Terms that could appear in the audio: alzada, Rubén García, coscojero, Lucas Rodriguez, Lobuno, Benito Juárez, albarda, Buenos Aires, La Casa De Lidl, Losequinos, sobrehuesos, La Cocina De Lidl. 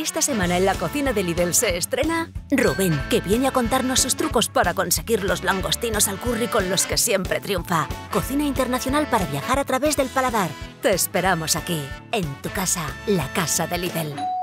Esta semana en La Cocina de Lidl se estrena Rubén, que viene a contarnos sus trucos para conseguir los langostinos al curry con los que siempre triunfa. Cocina internacional para viajar a través del paladar. Te esperamos aquí, en tu casa, La Casa de Lidl.